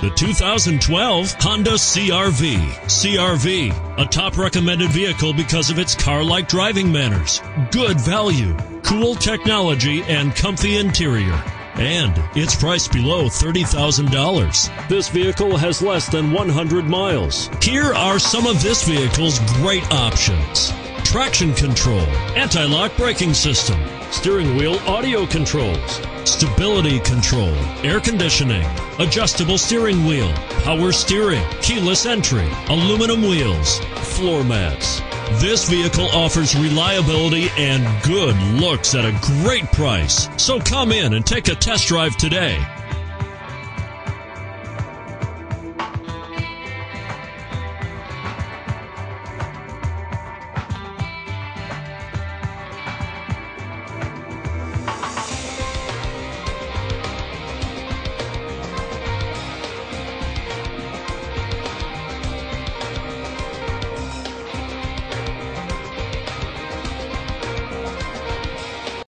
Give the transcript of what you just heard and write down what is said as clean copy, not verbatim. The 2012 Honda CR-V. CR-V, a top recommended vehicle because of its car-like driving manners, good value, cool technology, and comfy interior. And it's priced below $30,000. This vehicle has less than 100 miles. Here are some of this vehicle's great options. Traction control, anti-lock braking system, steering wheel audio controls, stability control, air conditioning, adjustable steering wheel, power steering, keyless entry, aluminum wheels, floor mats. This vehicle offers reliability and good looks at a great price. So come in and take a test drive today.